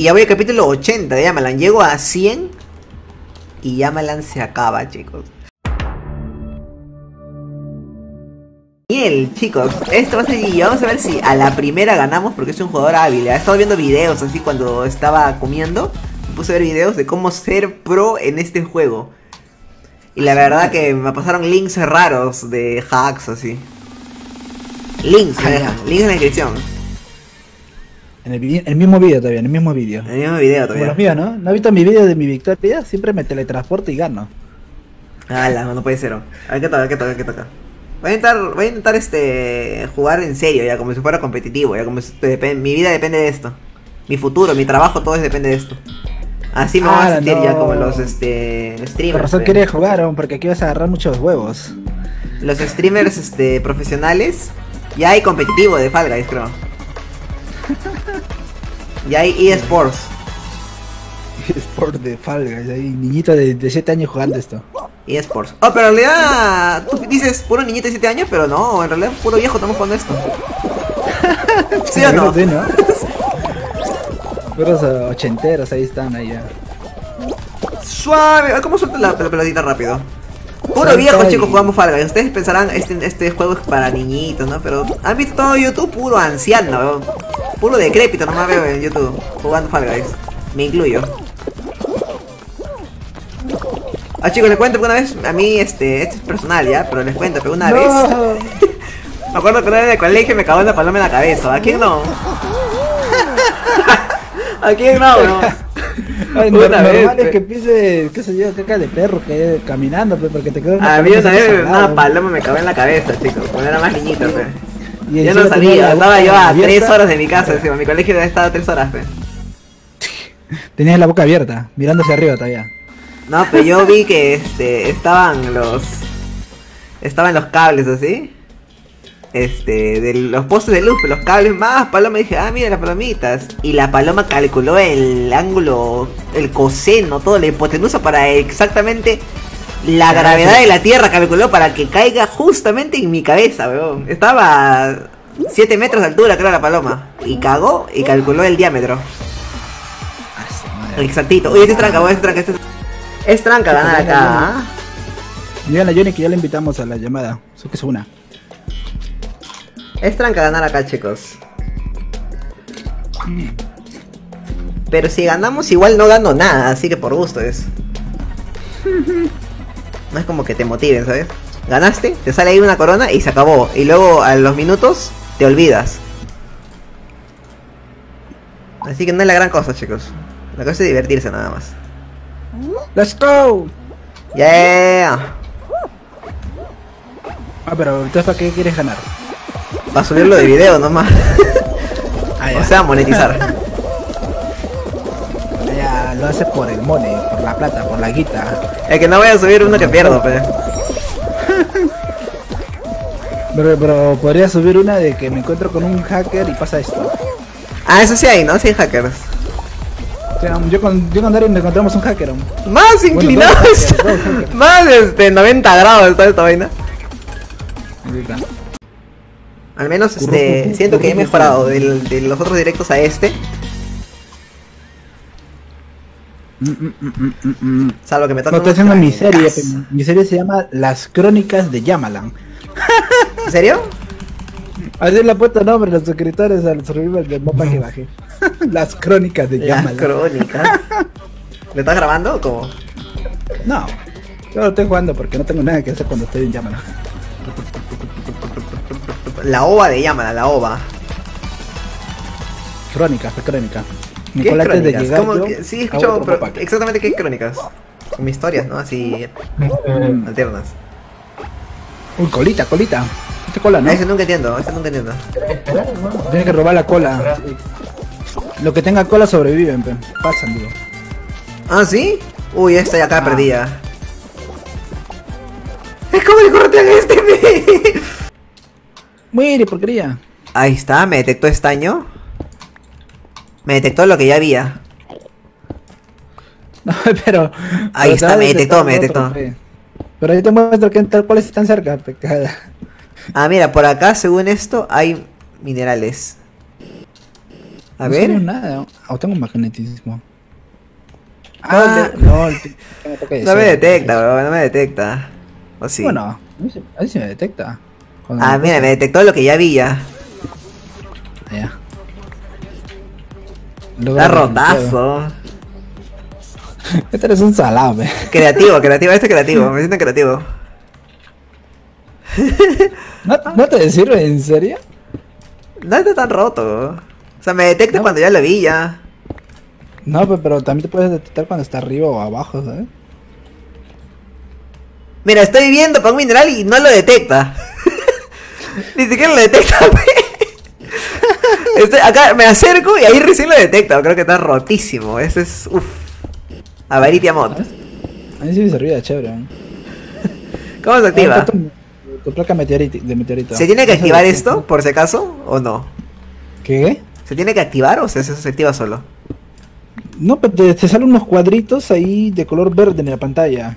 Y ya voy al capítulo 80 de Llamalan. Llego a 100 y Llamalan se acaba, chicos. Bien, chicos, esto va a ser y vamos a ver si a la primera ganamos, porque es un jugador hábil. He estado viendo videos así cuando estaba comiendo. Me puse a ver videos de cómo ser pro en este juego. Y la verdad que me pasaron links raros de hacks así. Links, me dejan, links en la descripción. En el mismo video todavía, en el mismo video. En el mismo video todavía. Como los míos, ¿no? ¿No has visto mi video de mi victoria? Siempre me teletransporto y gano. Ala, no puede ser. A ver qué toca, qué toca, qué toca. Voy a intentar jugar en serio ya, como si fuera competitivo, ya como si mi vida depende de esto. Mi futuro, mi trabajo, todo depende de esto. Así me voy a sentir ya como los streamers. Por razón quería jugar, porque aquí vas a agarrar muchos huevos. Los streamers profesionales. Ya hay competitivo de Fall Guys, creo. Ya hay eSports. eSports de Fall Guys, hay niñitos de 7 años jugando esto. eSports. Oh, pero en realidad tú dices puro niñito de 7 años, pero no, en realidad puro viejo estamos jugando esto. ¿Sí o no? Sí, ¿no? Puros ochenteros ahí están, allá. Suave, ¿cómo suelta la pelotita rápido? Puro viejo, chicos, jugamos Fall Guys. Ustedes pensarán, este juego es para niñitos, ¿no? Pero han visto todo YouTube puro anciano, weón. Puro decrépito, nomás veo en YouTube jugando Fall Guys. Me incluyo. Ah, chicos, les cuento que una vez, a mí, esto es personal ya, pero les cuento que una vez... Me acuerdo que una vez en el colegio me cagó una paloma en la cabeza. ¿A quién no? ¿A quién no, bro? Ay, normal es que pise, qué sé yo, caca de perro que caminando, pero porque te quedó una... A mí una vez una paloma me cagó en la cabeza, chicos, cuando era más niñito, pe. Y yo no sabía, estaba yo a 3 horas de mi casa, encima, mi colegio había estado 3 horas, pe. Tenías la boca abierta, mirando hacia arriba todavía. No, pero yo vi que estaban los cables así. De los postes de luz, pero los cables más paloma, dije, ah, mira las palomitas. Y la paloma calculó el ángulo, el coseno, todo, la hipotenusa para exactamente la gravedad de la tierra, calculó para que caiga justamente en mi cabeza, weón. Estaba a 7 metros de altura, creo, la paloma. Y cagó y calculó el diámetro. Exactito. Uy, este es tranca, weón, es tranca ganar acá. Mira la Johnny que ya le invitamos a la llamada. Eso que es una. Es tranca ganar acá, chicos. Pero si ganamos, igual no gano nada, así que por gusto es. No es como que te motiven, ¿sabes? Ganaste, te sale ahí una corona y se acabó. Y luego a los minutos te olvidas. Así que no es la gran cosa, chicos. La cosa es divertirse nada más. ¡Let's go! ¡Yeah! Ah, pero ¿tú para qué quieres ganar? Va a subirlo de video nomás. Ah, o sea, monetizar. Ya, lo hace por el money, por la plata, por la guita. Es que no voy a subir uno que pierdo, pero... Pero podría subir una de que me encuentro con un hacker y pasa esto. Ah, eso sí hay, ¿no? Sí hay hackers. O sea, yo con Darwin encontramos un hacker. Más inclinado, bueno, hackers. Más 90 grados está esta vaina. Ahorita. Al menos siento que he mejorado de los otros directos a este. Salvo que me toca. No estoy haciendo mi serie. Mi serie se llama Las Crónicas de Llamalan. ¿En serio? Así le he puesto nombre los suscriptores al survival del mapa que bajé. Las Crónicas de Llamalan. Las Crónicas. ¿Me estás grabando o cómo? No. Yo lo estoy jugando porque no tengo nada que hacer cuando estoy en Llamalan. La ova de Llamalan, la ova. Crónicas, crónica. ¿Qué es crónicas? Que, sí, escucho, pero exactamente qué es crónicas. Como historias, ¿no? Así alternas. Uy, colita. Esta cola, ¿no? Eso nunca entiendo, Tienes que robar la cola. Lo que tenga cola sobreviven, pasan, digo. ¿Ah, sí? Uy, esta ya acá perdida. Es como el corte a este. Muere, porquería. Ahí está, me detectó estaño. Me detectó lo que ya había. No, pero... Ahí está, me detectó. Pero yo te muestro que tal cuales están cerca, pecada. Ah, mira, por acá, según esto, hay minerales. A no ver. No tengo nada. O tengo magnetismo. Ah, no. No me detecta, bro. No me detecta. O sí. Bueno, a mí sí me detecta. Cuando ah, mira, me detectó lo que ya vi ya. Ya. Está rotazo. Este eres un salame. Creativo, creativo. Este es creativo. Me siento creativo. ¿No te sirve? ¿En serio? No está tan roto. O sea, me detecta no, cuando ya lo vi ya. No, pero también te puedes detectar cuando está arriba o abajo, ¿sabes? Mira, estoy viendo para un mineral y no lo detecta. Ni siquiera lo detecta. Acá me acerco y ahí recién lo detecta. Creo que está rotísimo. Ese es... Uff. Avaritia Mod. A mí sí me servía, chévere. ¿Cómo se activa? Tu placa de meteorito. ¿Se tiene que activar esto, por si acaso, o no? ¿Qué? ¿Se tiene que activar o se activa solo? No, pero te salen unos cuadritos ahí de color verde en la pantalla.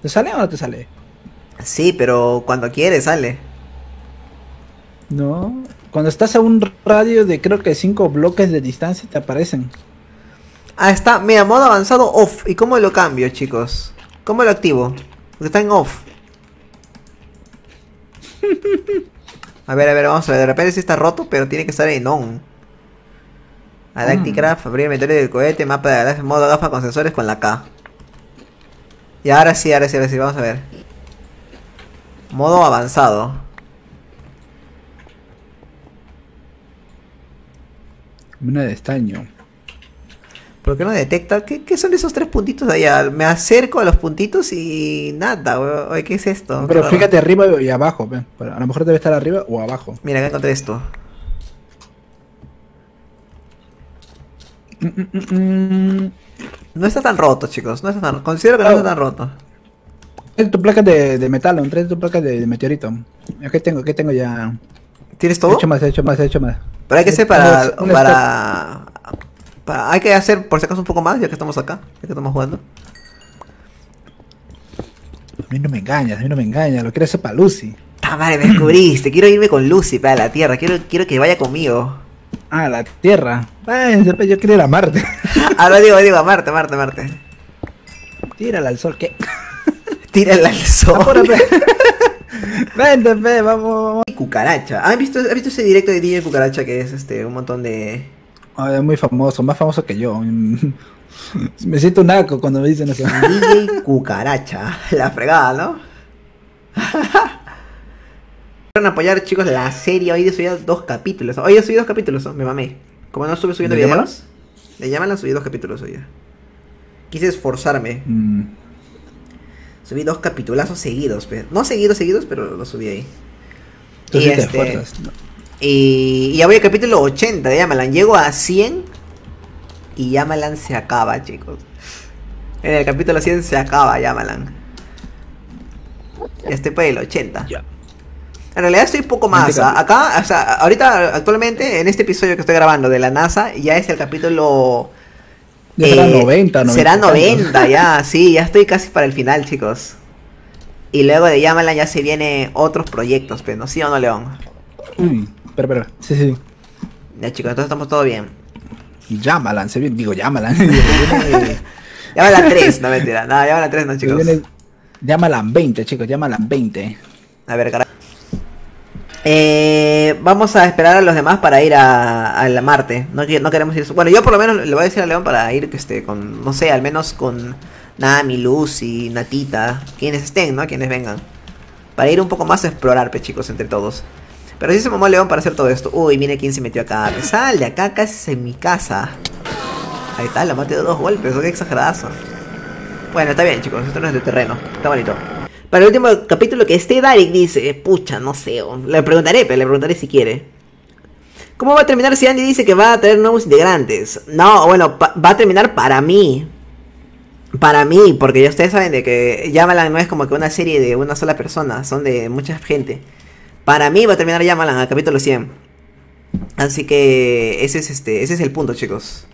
¿Te sale o no te sale? Sí, pero cuando quieres sale. No, cuando estás a un radio de creo que 5 bloques de distancia te aparecen. Ah, está, mira, modo avanzado off. ¿Y cómo lo cambio, chicos? ¿Cómo lo activo? Porque está en off. A ver, vamos a ver, de repente sí está roto, pero tiene que estar en on. Galacticraft, abrir inventario del cohete, mapa de Galacticraft, modo gafa con sensores con la K. Y ahora sí, vamos a ver. Modo avanzado. Una de estaño. ¿Por qué no detecta? ¿Qué son esos tres puntitos allá? Me acerco a los puntitos y nada, weón. ¿Qué es esto? Pero fíjate arriba y abajo, ven. A lo mejor debe estar arriba o abajo. Mira, acá encontré esto. No está tan roto, chicos. No está tan... Considero que no está tan roto. Trae tu placa de metal, trae tu placa de meteorito. ¿Qué tengo ya? ¿Tienes todo? He hecho más. Pero hay que hacer para... Hay que hacer por si acaso un poco más, ya que estamos acá, ya que estamos jugando. A mí no me engañas, lo quiero hacer para LUCY. ¡Ah, madre, me descubriste! Quiero irme con LUCY para la Tierra, quiero que vaya conmigo. Ah, la Tierra. Ay, yo quiero ir a Marte. Ahora digo, a Marte. Tírala al sol, ¿qué? Tírala al sol. Apúrate. Vente, vamos. Cucaracha. ¿Has visto ese directo de DJ Cucaracha que es un montón de... Ah, es muy famoso, más famoso que yo. Me siento un naco cuando me dicen eso. DJ Cucaracha. La fregada, ¿no? Van a apoyar, chicos, la serie. Hoy he subido 2 capítulos. Hoy he subido 2 capítulos, me mamé. Como no estuve subiendo videos, le llaman, subí 2 capítulos hoy. Quise esforzarme. Subí 2 capitulazos seguidos. No seguidos, pero los subí ahí. Y ya voy al capítulo 80 de Llamalan. Llego a 100 y Llamalan se acaba, chicos. En el capítulo 100 se acaba Llamalan. Ya estoy por el 80. Yeah. En realidad estoy un poco más. Acá, o sea, ahorita, actualmente, en este episodio que estoy grabando de la NASA, ya es el capítulo... será 90, ¿no? Será 90, ya, sí, ya estoy casi para el final, chicos. Y luego de Llamalan ya se vienen otros proyectos, pero ¿no? ¿Sí o no, León? Uy, pero, sí. Ya, chicos, entonces estamos todo bien. Llamalan, Llamalan. Llamalan 3, no mentira, no, Llamalan 3 no, chicos. Llamalan 20, chicos, Llamalan 20. A ver, carajo. Vamos a esperar a los demás para ir a la Marte. No queremos ir. Bueno, yo por lo menos le voy a decir a León para ir con, no sé, al menos con Nami, Lucy, Natita, quienes estén, ¿no? Quienes vengan. Para ir un poco más a explorar, pues, chicos, entre todos. Pero sí se mamó León para hacer todo esto. Uy, mire quién se metió acá. Me sale acá, casi en mi casa. Ahí está, lo maté de 2 golpes. Qué exageradazo. Bueno, está bien, chicos. Esto no es de terreno. Está bonito. Para el último capítulo que esté, Darek dice, pucha, no sé, le preguntaré si quiere. ¿Cómo va a terminar si Andy dice que va a traer nuevos integrantes? No, bueno, va a terminar para mí. Para mí, porque ya ustedes saben de que Llamalan no es como que una serie de una sola persona, son de mucha gente. Para mí va a terminar Llamalan al capítulo 100. Así que ese es el punto, chicos.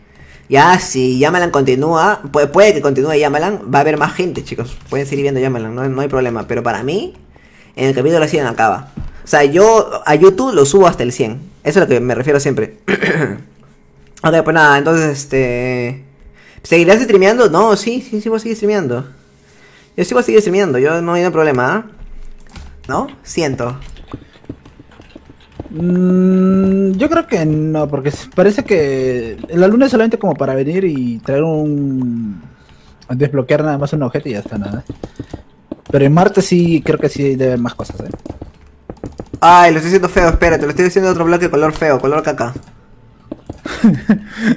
Ya, si Llamalan continúa, puede que continúe Llamalan, va a haber más gente, chicos. Pueden seguir viendo Llamalan, no hay problema. Pero para mí, en el capítulo 100 acaba. O sea, yo a YouTube lo subo hasta el 100. Eso es a lo que me refiero siempre. Ok, pues nada, entonces ¿seguirás streameando? No, sí, voy a seguir streameando. Yo sí voy a seguir streameando, yo no hay ningún problema, ¿no? Siento. Yo creo que no, porque parece que la luna es solamente como para venir y traer un... desbloquear nada más un objeto y ya está, nada. Pero en Marte sí, creo que sí debe haber más cosas, ¿eh? Ay, lo estoy haciendo feo, espérate, lo estoy haciendo de otro bloque de color feo, color caca.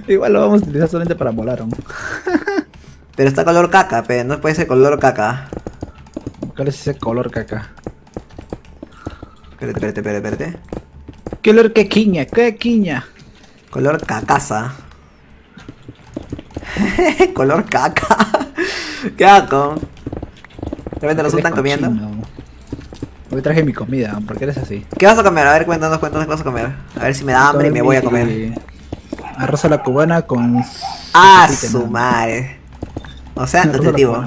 Igual lo vamos a utilizar solamente para volar, ¿no? Pero está color caca, pero no puede ser color caca. ¿Cuál es ese color caca? Espérate. Color caquiña, caquiña. Color cacaza. Color caca. ¿Qué hago? ¿Realmente nos están comiendo? Hoy traje mi comida, ¿por qué eres así? ¿Qué vas a comer? A ver, cuéntanos qué vas a comer. A ver si me da hambre y me voy a comer. Arroz a la cubana con... ¡Ah, su madre! O sea, no te digo.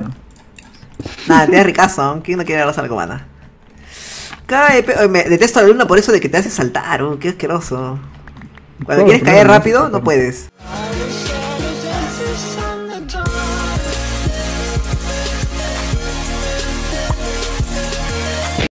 Nada, tienes ricazo. ¿Quién no quiere arroz a la cubana? Me detesto a la luna por eso de que te hace saltar. ¡Qué asqueroso! Cuando quieres caer rápido, no puedes.